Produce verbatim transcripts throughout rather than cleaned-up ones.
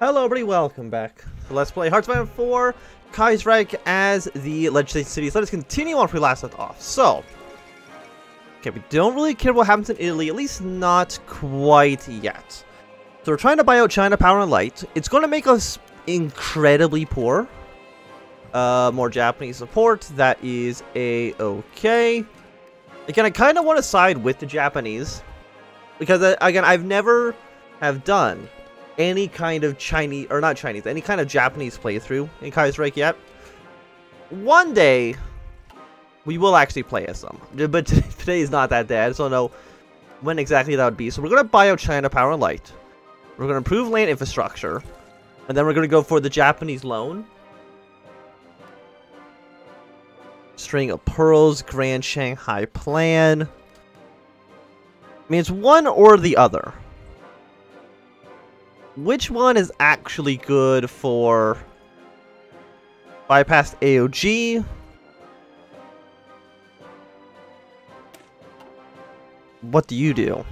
Hello everybody, welcome back. So let's play Hearts of Iron four, Kaiserreich as the legislated cities. Let us continue on where we last left off. So, okay, we don't really care what happens in Italy, at least not quite yet. So we're trying to buy out China Power and Light. It's going to make us incredibly poor. Uh, more Japanese support, that is a-okay. Again, I kind of want to side with the Japanese, because uh, again, I've never have done any kind of Chinese, or not Chinese, any kind of Japanese playthrough in Kaiserreich yet. One day, we will actually play as some. But today is not that day. I just don't know when exactly that would be. So we're going to buy out China Power and Light. We're going to improve land infrastructure. And then we're going to go for the Japanese loan. String of Pearls, Grand Shanghai Plan. I mean, it's one or the other. Which one is actually good for bypassed A O G? What do you do?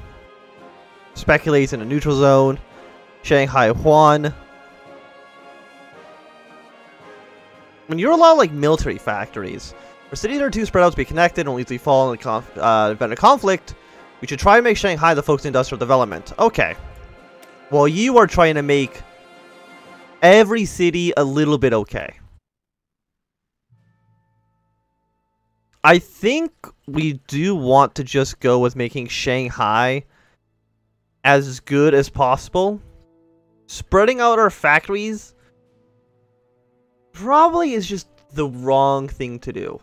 Speculates in a neutral zone. Shanghai Huan. When you're a lot of, like, military factories, where cities are too spread out to be connected and will easily fall in the conf uh, event of conflict, we should try to make Shanghai the focus on industrial development. Okay. Well, you are trying to make every city a little bit okay. I think we do want to just go with making Shanghai as good as possible. Spreading out our factories probably is just the wrong thing to do.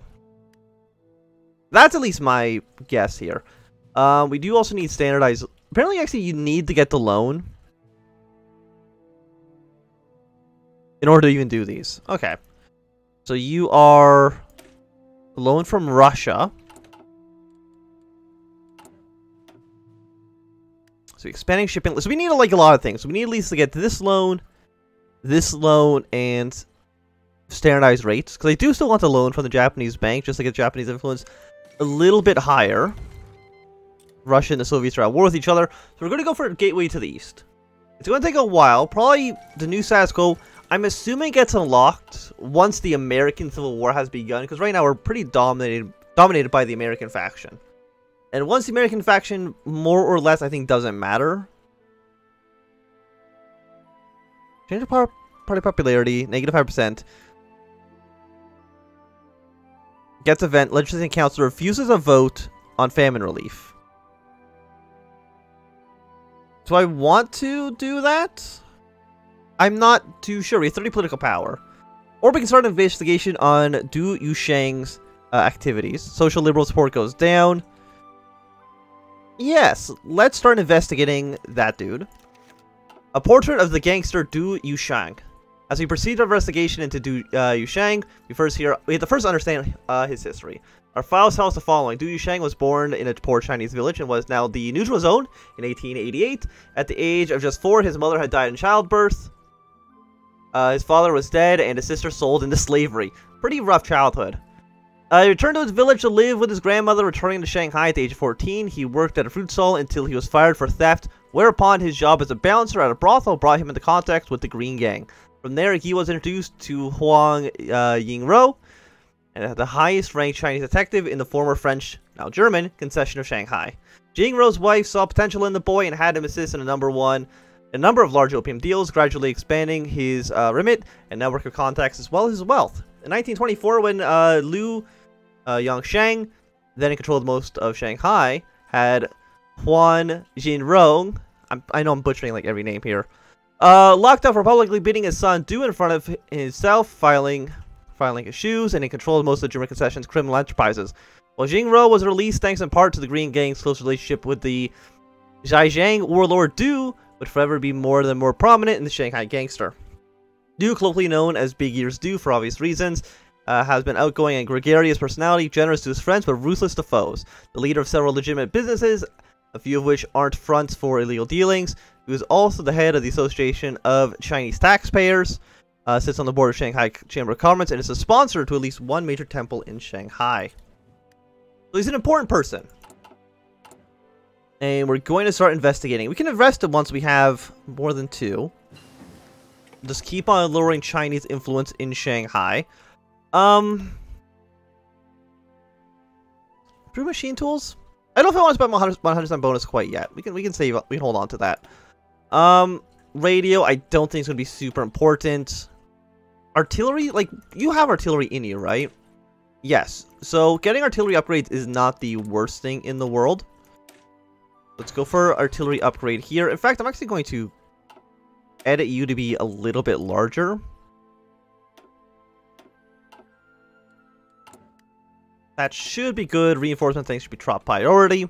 That's at least my guess here. Uh, we do also need standardized... Apparently, actually, you need to get the loan in order to even do these. Okay. So you are loan from Russia. So expanding shipping. So we need like a lot of things. So we need at least to get this loan, this loan, and standardized rates. Because I do still want a loan from the Japanese bank just to get Japanese influence a little bit higher. Russia and the Soviets are at war with each other. So we're going to go for a gateway to the east. It's going to take a while. Probably the new status quo, I'm assuming, gets unlocked once the American Civil War has begun, because right now we're pretty dominated dominated by the American faction. And once the American faction, more or less, I think, doesn't matter. Change of power, party popularity, negative five percent. Gets a vent. Legislative Council refuses a vote on famine relief. Do I want to do that? I'm not too sure. We have thirty political power. Or we can start an investigation on Du Yuesheng's uh, activities. Social liberal support goes down. Yes, let's start investigating that dude. A portrait of the gangster Du Yuesheng. As we proceed our investigation into Du uh, Yuesheng, we first hear we have to first understand uh, his history. Our files tell us the following. Du Yuesheng was born in a poor Chinese village and was now the neutral zone in eighteen eighty-eight. At the age of just four, his mother had died in childbirth. Uh, his father was dead and his sister sold into slavery. Pretty rough childhood. Uh, he returned to his village to live with his grandmother, returning to Shanghai at the age of fourteen. He worked at a fruit stall until he was fired for theft, whereupon his job as a bouncer at a brothel brought him into contact with the Green Gang. From there, he was introduced to Huang uh, Jinrong, and the highest-ranked Chinese detective in the former French, now German, concession of Shanghai. Jingrong's wife saw potential in the boy and had him assist in a number one, a number of large opium deals, gradually expanding his uh, remit and network of contacts as well as his wealth. In nineteen twenty-four, when uh, Liu uh, Yongsheng, then in control of most of Shanghai, had Huang Jinrong, I'm, I know I'm butchering like every name here, uh, locked up for publicly beating his son Du in front of himself, filing... filing his shoes, and he controlled most of the German concessions' criminal enterprises. While Jingrong was released thanks in part to the Green Gang's close relationship with the Zhejiang warlord Du, would forever be more than more prominent in the Shanghai gangster. Du, colloquially known as Big Ears Du for obvious reasons, uh, has been outgoing and gregarious personality, generous to his friends but ruthless to foes. The leader of several legitimate businesses, a few of which aren't fronts for illegal dealings, who is also the head of the Association of Chinese Taxpayers, Uh, sits on the board of Shanghai Chamber of Commerce and is a sponsor to at least one major temple in Shanghai. So he's an important person. And we're going to start investigating. We can arrest him once we have more than two. just keep on lowering Chinese influence in Shanghai. Um, brew machine tools. I don't know if I want to spend my one hundred percent bonus quite yet. We can we can save up. We can hold on to that. Um, radio. I don't think it's gonna be super important. Artillery. Like you have artillery in you, right? Yes. So getting artillery upgrades is not the worst thing in the world. Let's go for artillery upgrade here. In fact, I'm actually going to edit you to be a little bit larger. That should be good. Reinforcement things should be top priority. At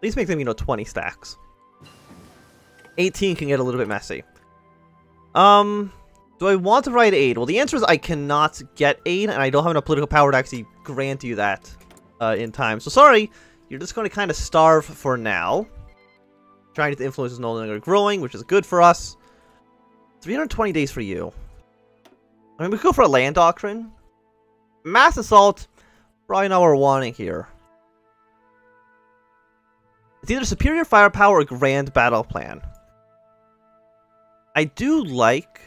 least make them, you know, twenty stacks. eighteen can get a little bit messy. Um, do I want to write aid? Well, the answer is I cannot get aid, and I don't have enough political power to actually grant you that uh, in time. So sorry. You're just going to kind of starve for now. Chinese influence is no longer growing, which is good for us. three hundred twenty days for you. I mean, we could go for a land doctrine. Mass assault. Probably not what we're wanting here. It's either superior firepower or grand battle plan. I do like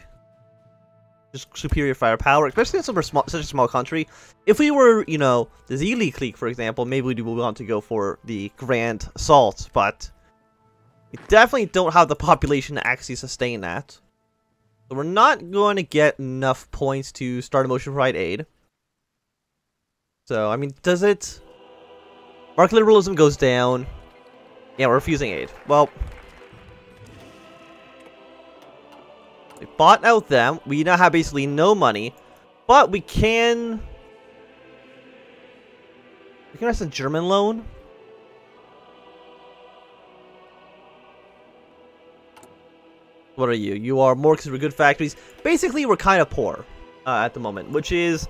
just superior firepower, especially in some small, such a small country. If we were, you know, the Zili clique, for example, maybe we do want to go for the grand assault, but we definitely don't have the population to actually sustain that. So we're not going to get enough points to start a motion for right aid. So, I mean, does it... Market liberalism goes down. Yeah, we're refusing aid. Well... we bought out them. We now have basically no money, but we can... we can ask a German loan. What are you? You are more because we're good factories. Basically, we're kind of poor uh, at the moment, which is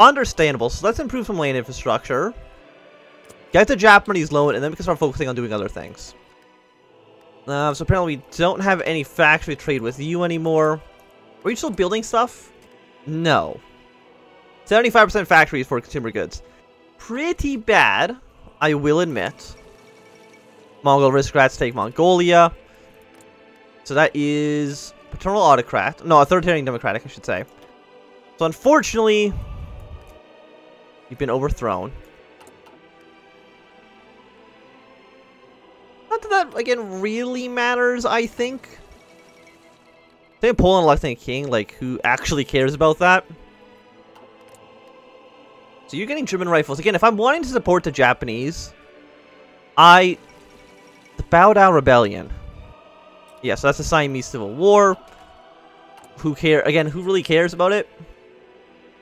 understandable. So let's improve some land infrastructure. Get the Japanese loan, and then we can start focusing on doing other things. Uh, so apparently we don't have any factory trade with you anymore. Are you still building stuff? No. seventy-five percent factories for consumer goods. Pretty bad, I will admit. Mongol aristocrats take Mongolia. So that is paternal autocrat. No, authoritarian democratic, I should say. So unfortunately, you've been overthrown. That again really matters, I think. I think Poland electing a king, like, who actually cares about that? So you're getting German rifles. Again, if I'm wanting to support the Japanese, I... the Bao Dai Rebellion. Yeah, so that's the Siamese Civil War. Who care? Again, who really cares about it? Yes,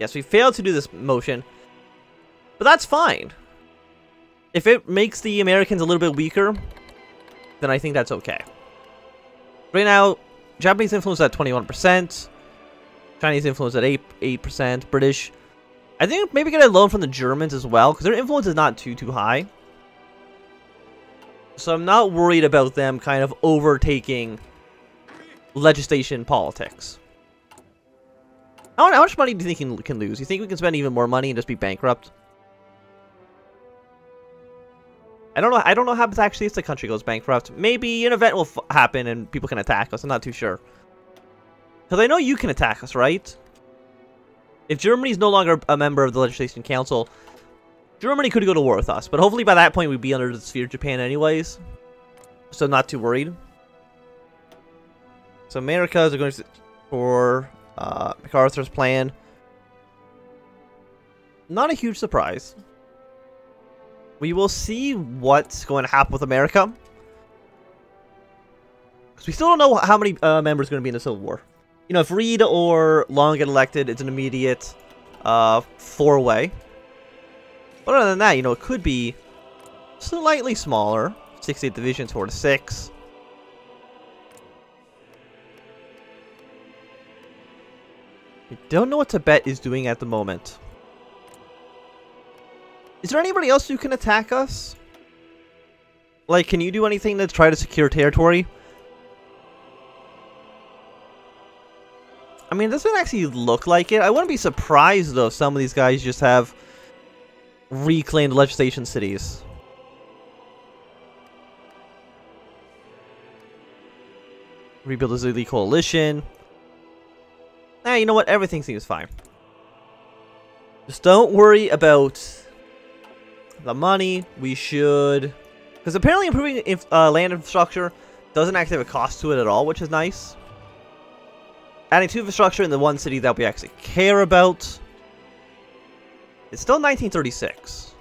yeah, so we failed to do this motion. But that's fine. If it makes the Americans a little bit weaker, then I think that's okay. Right now, Japanese influence at twenty-one percent, Chinese influence at eight percent, British. I think maybe get a loan from the Germans as well, because their influence is not too, too high. So I'm not worried about them kind of overtaking legislation politics. How, how much money do you think we can lose? You think we can spend even more money and just be bankrupt? I don't know. I don't know how it's actually if the country goes bankrupt. Maybe an event will f happen and people can attack us. I'm not too sure. Because I know you can attack us, right? If Germany's no longer a member of the Legislation Council, Germany could go to war with us. But hopefully by that point we'd be under the sphere of Japan anyways. So I'm not too worried. So America's are going to for uh, MacArthur's plan. Not a huge surprise. We will see what's going to happen with America. Because we still don't know how many uh, members are going to be in the Civil War. You know, if Reed or Long get elected, it's an immediate uh, four-way. But other than that, you know, it could be slightly smaller. sixty-eight divisions, four to six. I don't know what Tibet is doing at the moment. Is there anybody else who can attack us? Like, can you do anything to try to secure territory? I mean, it doesn't actually look like it. I wouldn't be surprised, though, if some of these guys just have reclaimed legislation cities. rebuild the Zili coalition. Nah, you know what? Everything seems fine. Just don't worry about the money. We should... Because apparently improving inf uh, land infrastructure doesn't actually have a cost to it at all, which is nice. Adding two infrastructure in the one city that we actually care about. It's still nineteen thirty-six.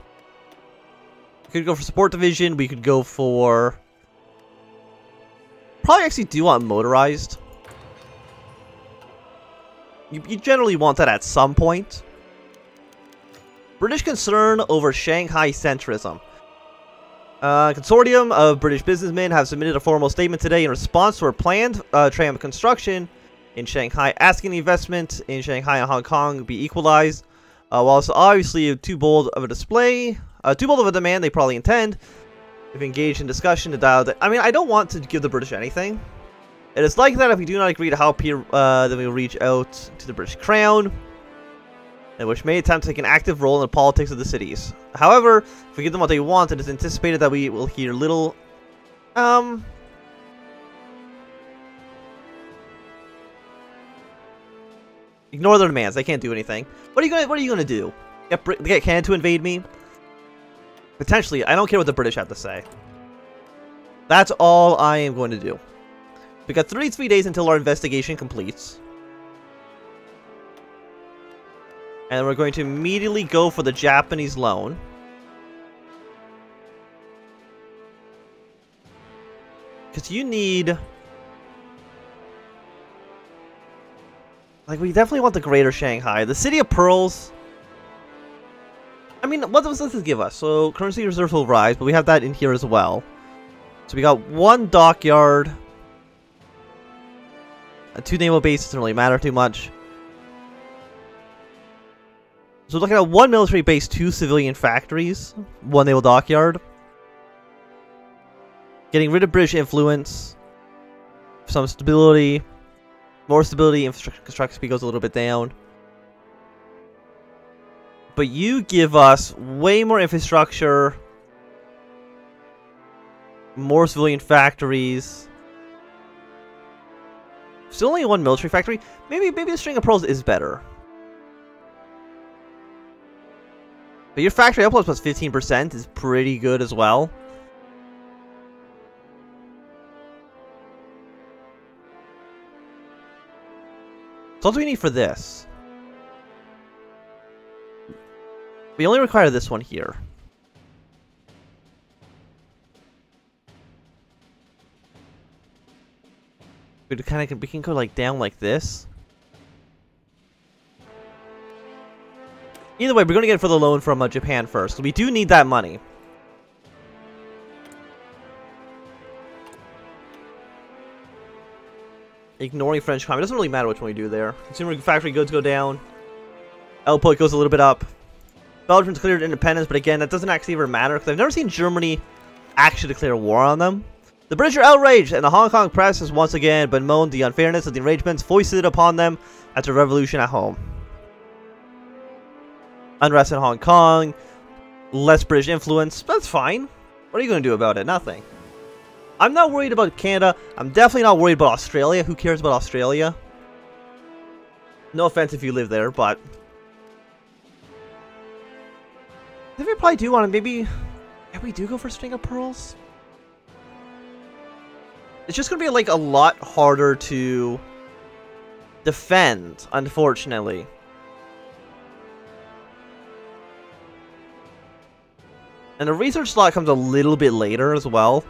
We could go for support division. We could go for... Probably actually do want motorized. You, you generally want that at some point. British concern over Shanghai centrism. Uh, consortium of British businessmen have submitted a formal statement today in response to our planned uh, tram construction in Shanghai, asking the investment in Shanghai and Hong Kong be equalized. Uh, while it's obviously too bold of a display, uh, too bold of a demand, they probably intend. If engaged in discussion to dial that. I mean, I don't want to give the British anything. It is like that if we do not agree to how peer, uh, then we will reach out to the British Crown, which may attempt to take an active role in the politics of the cities. However, if we give them what they want, it is anticipated that we will hear little... Um... Ignore their demands. They can't do anything. What are you gonna, what are you gonna do? Get, get Canada to invade me? Potentially. I don't care what the British have to say. That's all I am going to do. We got thirty-three days until our investigation completes. And we're going to immediately go for the Japanese loan. Because you need... Like, we definitely want the Greater Shanghai. The City of Pearls... I mean, what does this give us? So, currency reserves will rise, but we have that in here as well. So we got one dockyard. A two naval base doesn't really matter too much. So we're looking at one military base, two civilian factories, one naval dockyard. Getting rid of British influence. Some stability. More stability, infrastructure construction speed goes a little bit down. But you give us way more infrastructure. More civilian factories. Still only one military factory. Maybe maybe the String of Pearls is better. But your factory uploads plus fifteen percent is pretty good as well. So that's what we need for this. We only require this one here. We kind of we can go like down like this. Either way, we're going to get it for the loan from uh, Japan first. We do need that money. Ignoring French crime. It doesn't really matter which one we do there. Consumer factory goods go down. Output goes a little bit up. Belgium's declared independence, but again, that doesn't actually ever matter. Because I've never seen Germany actually declare war on them. The British are outraged, and the Hong Kong press has once again bemoaned the unfairness of the arrangements foisted upon them after revolution at home. Unrest in Hong Kong, less British influence, that's fine. What are you going to do about it? Nothing. I'm not worried about Canada. I'm definitely not worried about Australia. Who cares about Australia? No offense if you live there, but... I think we probably do want to maybe... Yeah, we do go for String of Pearls? It's just going to be like a lot harder to defend, unfortunately. And the research slot comes a little bit later as well.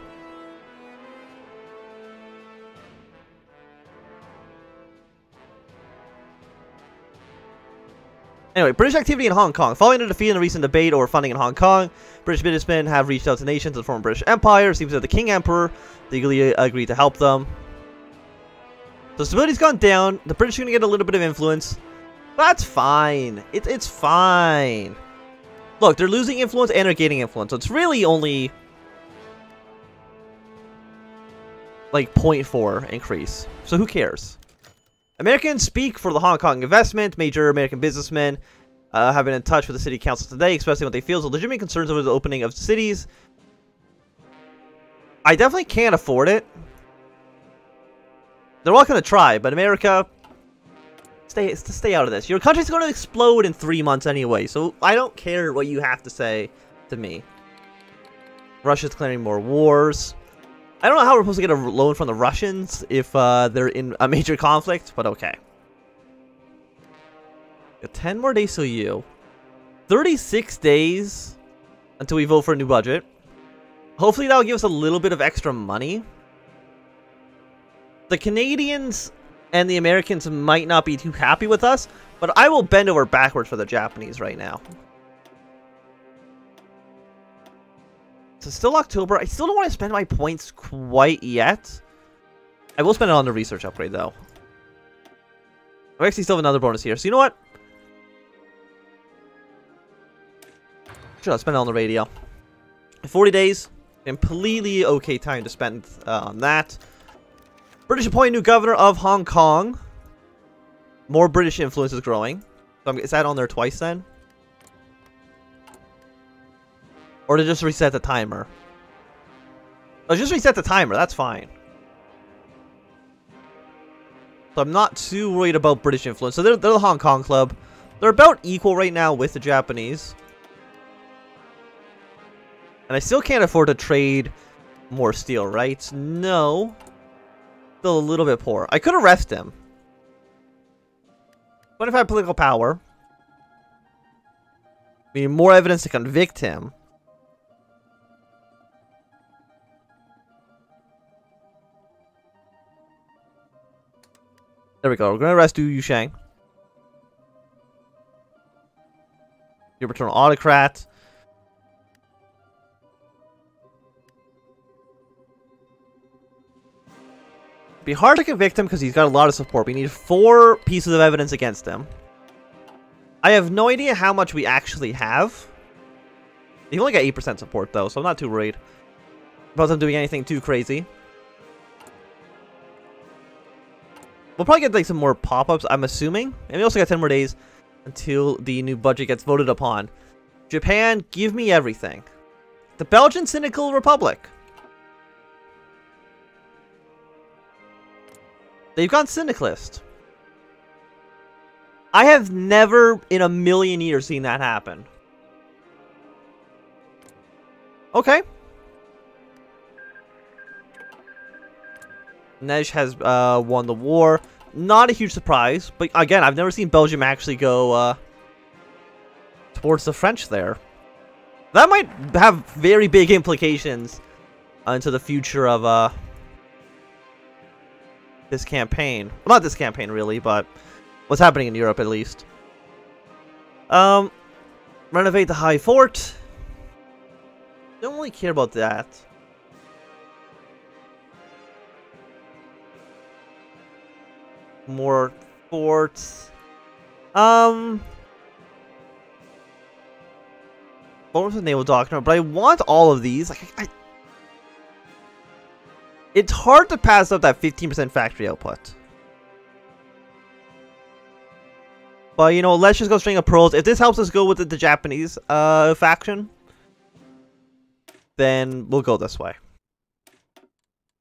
Anyway, British activity in Hong Kong. Following the defeat in a recent debate over funding in Hong Kong, British businessmen have reached out to nations of the former British Empire. It seems that the King Emperor legally agreed to help them. So stability's gone down. The British are going to get a little bit of influence. That's fine. It, it's fine. Look, they're losing influence and they're gaining influence, so it's really only like zero point four increase, so who cares? Americans speak for the Hong Kong investment. Major American businessmen uh, have been in touch with the city council today, expressing what they feel is legitimate concerns over the opening of cities. I definitely can't afford it. They're all gonna try, but America, stay stay out of this. Your country's gonna explode in three months anyway, so I don't care what you have to say to me. Russia's declaring more wars. I don't know how we're supposed to get a loan from the Russians if uh, they're in a major conflict, but okay. ten more days till you. thirty-six days until we vote for a new budget. Hopefully that'll give us a little bit of extra money. The Canadians and the Americans might not be too happy with us, but I will bend over backwards for the Japanese right now. So still October. I still don't want to spend my points quite yet. I will spend it on the research upgrade though. I actually still have another bonus here, so you know what? Should I spend it on the radio? forty days, completely okay time to spend uh, on that. British appoint new governor of Hong Kong. More British influence is growing. So I'm, is that on there twice then? Or to just reset the timer? Oh, just reset the timer, that's fine. So I'm not too worried about British influence. So they're, they're the Hong Kong club. They're about equal right now with the Japanese. And I still can't afford to trade more steel, right? No. Still a little bit poor. I could arrest him. twenty-five political power. We need more evidence to convict him. There we go. We're going to arrest Du Yuesheng. Your paternal autocrat. It'd be hard to convict him because he's got a lot of support. We need four pieces of evidence against him. I have no idea how much we actually have. He only got eight percent support though, so I'm not too worried about them doing anything too crazy. We'll probably get like some more pop-ups, I'm assuming. And we also got ten more days until the new budget gets voted upon. Japan, give me everything. The Belgian Cynical Republic. They've gone syndicalist. I have never in a million years seen that happen. Okay. Nej has uh, won the war. Not a huge surprise, but again, I've never seen Belgium actually go uh, towards the French there. That might have very big implications uh, into the future of uh, this campaign. Well, not this campaign really, but what's happening in Europe at least. Um, renovate the High Fort. Don't really care about that. More forts. Um, bonus with naval doctrine, but I want all of these. Like, I, I, it's hard to pass up that fifteen percent factory output. But you know, let's just go String of Pearls. If this helps us go with the, the Japanese uh, faction, then we'll go this way.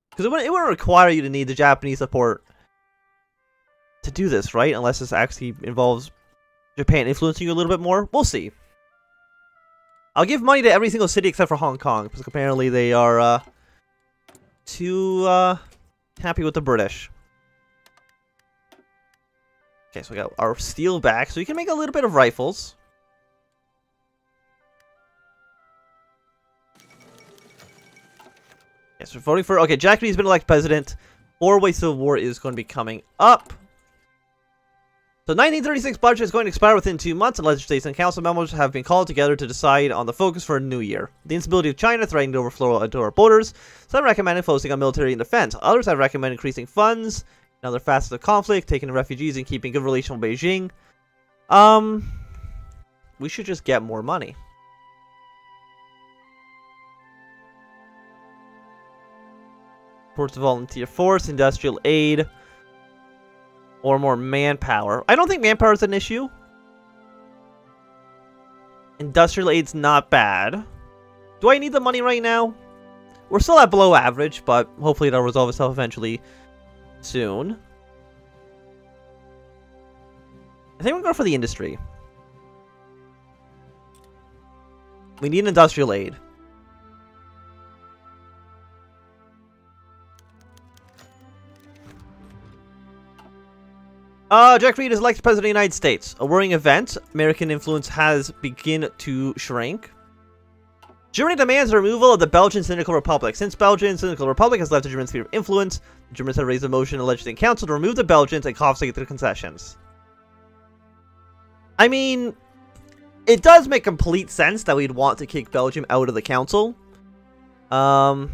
Because it wouldn't, it wouldn't require you to need the Japanese support to do this, right? Unless this actually involves Japan influencing you a little bit more. We'll see. I'll give money to every single city except for Hong Kong, because apparently they are uh, too uh, happy with the British. Okay, so we got our steel back, so we can make a little bit of rifles. Yes, okay, so we're voting for... Okay, Jack Reed's been elected president. Four-way Civil War is going to be coming up. The nineteen thirty-six budget is going to expire within two months, and legislators and council members have been called together to decide on the focus for a new year. The instability of China threatening to overflow our borders. Some recommended focusing on military and defense. Others have recommended increasing funds in other facets of conflict, taking in refugees, and keeping good relations with Beijing. Um, we should just get more money. Supports the volunteer force, industrial aid. Or more manpower. I don't think manpower is an issue. Industrial aid's not bad. Do I need the money right now? We're still at below average, but hopefully it'll resolve itself eventually. soon. I think we'll go for the industry. We need industrial aid. Uh, Jack Reed is elected president of the United States. A worrying event. American influence has begun to shrink. Germany demands the removal of the Belgian Syndical Republic. Since Belgian Syndical Republic has left the German sphere of influence, the Germans have raised a motion in the Legislative Council to remove the Belgians and confiscate their concessions. I mean, it does make complete sense that we'd want to kick Belgium out of the council. Um,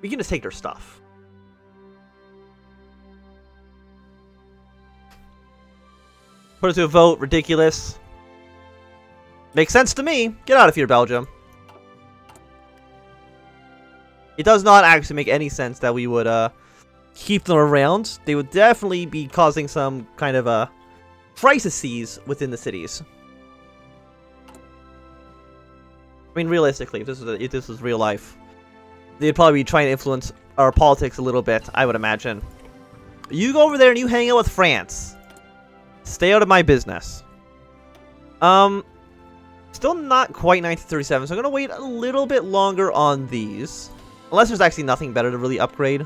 we can just take their stuff. Put it to a vote. Ridiculous. Makes sense to me. Get out of here, Belgium. It does not actually make any sense that we would uh, keep them around. They would definitely be causing some kind of uh, crises within the cities. I mean, realistically, if this was a, if this was real life, they'd probably be trying to influence our politics a little bit, I would imagine. You go over there and you hang out with France. Stay out of my business. Um... Still not quite nineteen thirty-seven, so I'm going to wait a little bit longer on these. Unless there's actually nothing better to really upgrade.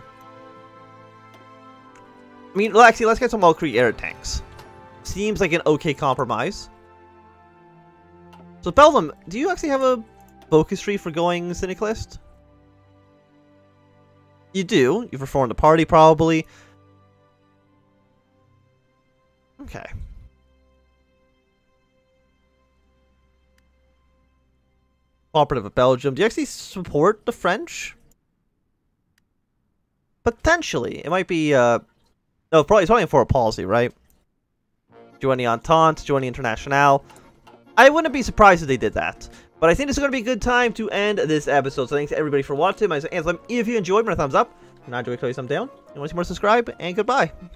I mean, well, actually, let's get some Valkyrie air tanks. Seems like an okay compromise. So, Belgium, do you actually have a focus tree for going Syndicalist? You do. You've reformed the party, probably. Okay. Cooperative of Belgium. Do you actually support the French? Potentially. It might be, uh... no, probably, it's probably for a policy, right? Join the Entente, join the Internationale. I wouldn't be surprised if they did that. But I think this is going to be a good time to end this episode. So thanks to everybody for watching. My name is Anselm. If you enjoyed, give me a thumbs up. If not, do a thumbs down. If you want to see more, subscribe. And goodbye.